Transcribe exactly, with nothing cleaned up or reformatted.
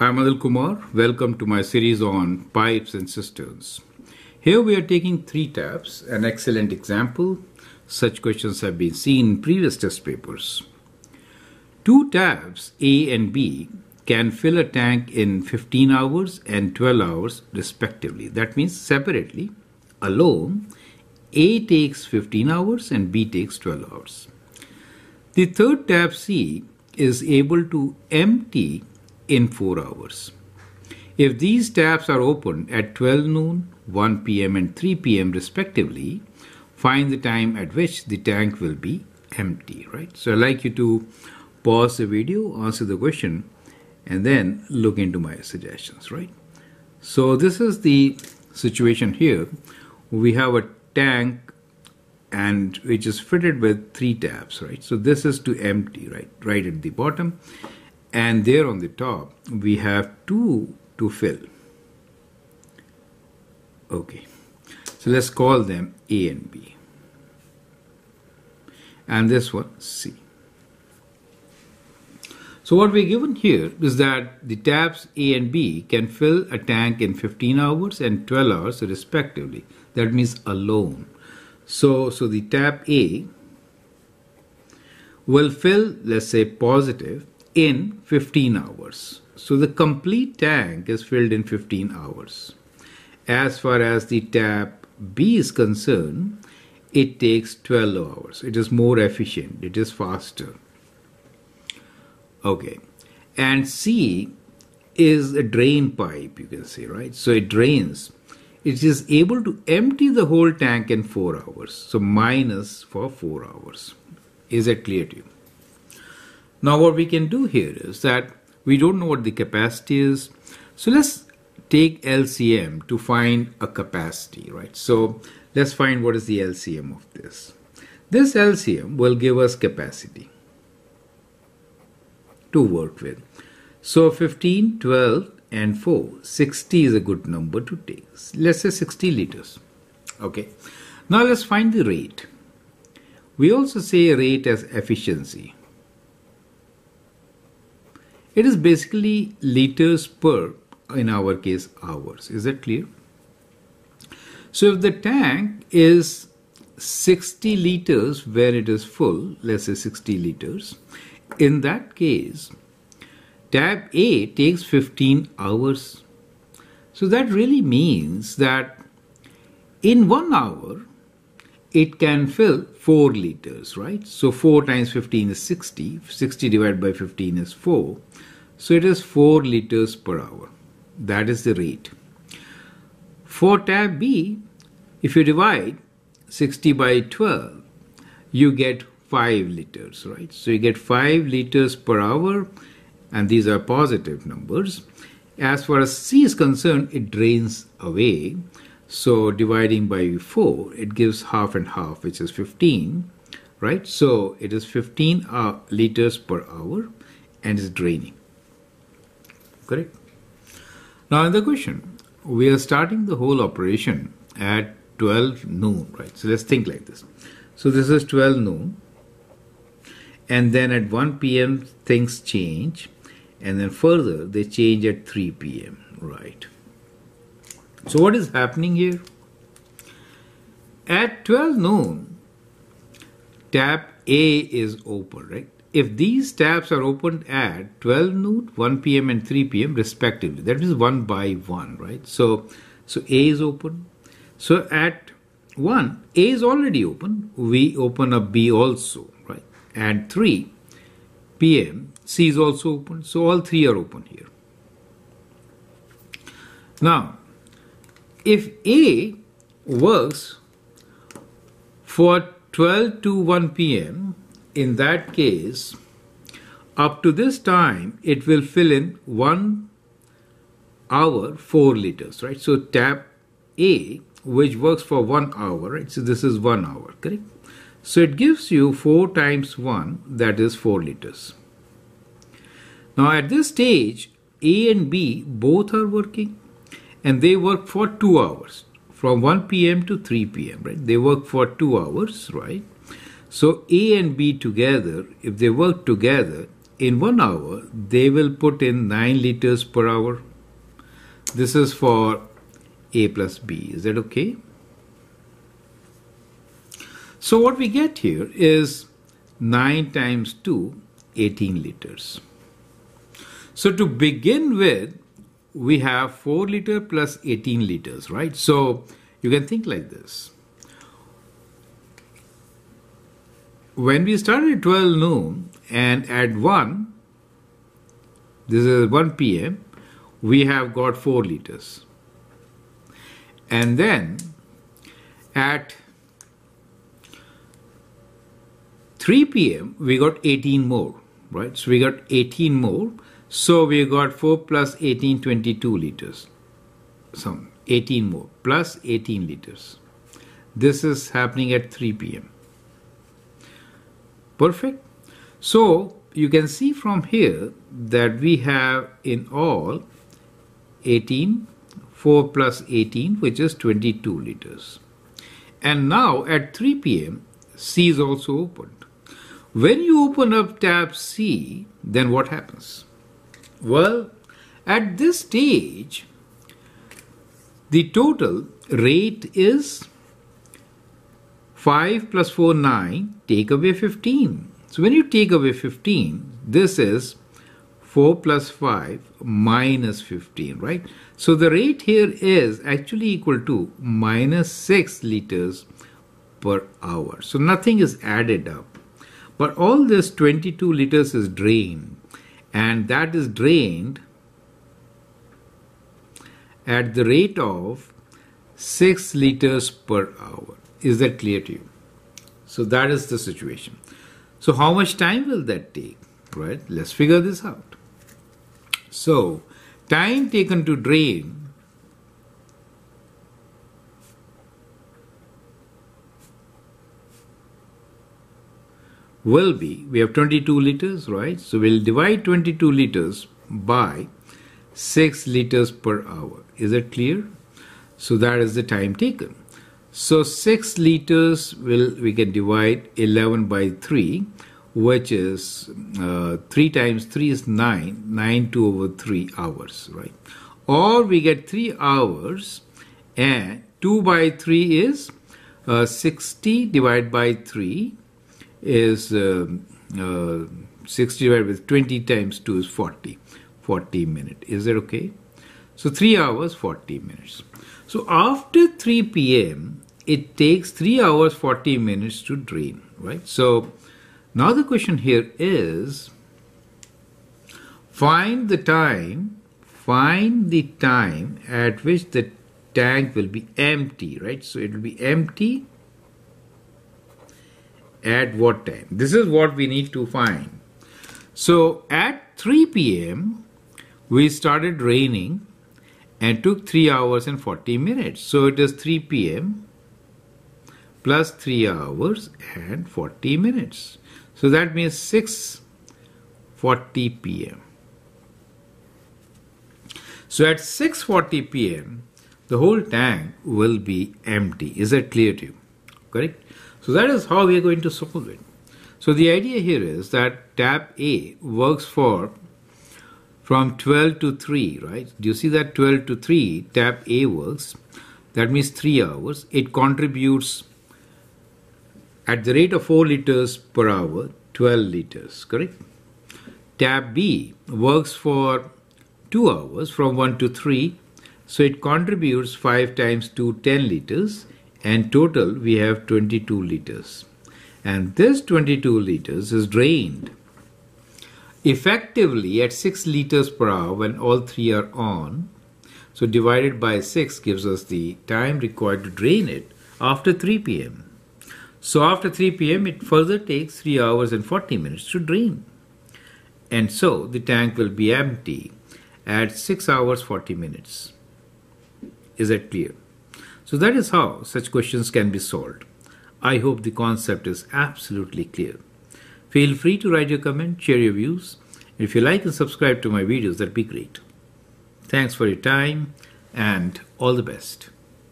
I'm Anil Kumar. Welcome to my series on pipes and cisterns. Here we are taking three taps, an excellent example. Such questions have been seen in previous test papers. Two taps A and B can fill a tank in fifteen hours and twelve hours respectively. That means separately, alone, A takes fifteen hours and B takes twelve hours. The third tap C is able to empty in four hours. If these taps are open at twelve noon, one p m and three p m respectively, find the time at which the tank will be empty, right? So I'd like you to pause the video, answer the question, and then look into my suggestions, right? So this is the situation here. We have a tank and which is fitted with three taps, right? So this is to empty, right? Right at the bottom. And there on the top, we have two to fill. Okay, so let's call them A and B. And this one, C. So what we're given here is that the taps A and B can fill a tank in fifteen hours and twelve hours respectively. That means alone. So, so the tap A will fill, let's say positive, in fifteen hours. So the complete tank is filled in fifteen hours. As far as the tap B is concerned, it takes twelve hours. It is more efficient. It is faster. Okay. And C is a drain pipe, you can say, right? So it drains. It is able to empty the whole tank in four hours. So minus for four hours. Is that clear to you? Now what we can do here is that we don't know what the capacity is. So let's take L C M to find a capacity, right? So let's find what is the L C M of this. This L C M will give us capacity to work with. So fifteen, twelve and four, sixty is a good number to take. Let's say sixty liters. Okay. Now let's find the rate. We also say rate as efficiency. It is basically liters per, in our case, hours. Is that clear? So if the tank is sixty liters when it is full, let's say sixty liters, in that case, tab A takes fifteen hours. So that really means that in one hour, it can fill four liters, right? So four times fifteen is sixty. sixty divided by fifteen is four. So it is four liters per hour. That is the rate. For tab B, if you divide sixty by twelve, you get five liters, right? So you get five liters per hour, and these are positive numbers. As far as C is concerned, it drains away. So dividing by four, it gives half and half, which is fifteen, right? So it is fifteen liters per hour and is draining, correct? Now in the question, we are starting the whole operation at twelve noon, right? So let's think like this. So this is twelve noon, and then at one p m things change, and then further they change at three p m, right? So what is happening here? At twelve noon, tap A is open, right? If these taps are opened at twelve noon, one p m and three p m respectively, that is one by one, right? So, so A is open. So at one, A is already open. We open up B also, right? At three p m, C is also open. So all three are open here. Now, if A works for twelve to one p m, in that case, up to this time, it will fill in one hour, four liters, right? So tap A, which works for one hour, right? So this is one hour, correct? So it gives you four times one, that is four liters. Now at this stage, A and B both are working. And they work for two hours, from one p m to three p m, right? They work for two hours, right? So A and B together, if they work together, in one hour, they will put in nine liters per hour. This is for A plus B. Is that okay? So what we get here is nine times two, eighteen liters. So to begin with, we have four liter plus eighteen liters, right? So you can think like this. When we started at twelve noon and at one, this is one p m, we have got four liters. And then at three p m, we got eighteen more, right? So we got eighteen more. So we got four plus eighteen, twenty-two liters. Some eighteen more, plus eighteen liters. This is happening at three p m Perfect. So you can see from here that we have in all eighteen, four plus eighteen, which is twenty-two liters. And now at three p m, C is also opened. When you open up tab C, then what happens? Well, at this stage, the total rate is five plus four, nine, take away fifteen. So when you take away fifteen, this is four plus five minus fifteen, right? So the rate here is actually equal to minus six liters per hour. So nothing is added up. But all this twenty-two liters is drained. And that is drained at the rate of six liters per hour. Is that clear to you? So that is the situation. So how much time will that take, right? Let's figure this out. So time taken to drain will be, we have twenty-two liters, right? So we'll divide twenty-two liters by six liters per hour. Is it clear? So that is the time taken. So six liters will, we can divide eleven by three, which is uh, three times three is nine, nine two over three hours, right? Or we get three hours and two by three is uh, sixty divided by three is uh, uh, sixty divided with twenty times two is forty, forty minutes. Is that okay? So three hours, forty minutes. So after three p m, it takes three hours, forty minutes to drain, right? So now the question here is, find the time, find the time at which the tank will be empty, right? So it will be empty at what time? This is what we need to find. So at three p m, we started raining and took three hours and forty minutes. So it is three p m plus three hours and forty minutes. So that means six forty p m So at six forty p m, the whole tank will be empty. Is that clear to you? Correct? So that is how we are going to solve it. So the idea here is that tab A works for from twelve to three, right? Do you see that twelve to three, tab A works. That means three hours. It contributes at the rate of four liters per hour, twelve liters, correct? Tab B works for two hours from one to three. So it contributes five times two, ten liters. And total, we have twenty-two liters. And this twenty-two liters is drained effectively at six liters per hour when all three are on. So divided by six gives us the time required to drain it after three p m. So after three p m, it further takes three hours and forty minutes to drain. And so the tank will be empty at six hours, forty minutes. Is that clear? So that is how such questions can be solved. I hope the concept is absolutely clear. Feel free to write your comment, share your views. If you like and subscribe to my videos, that'd be great. Thanks for your time and all the best.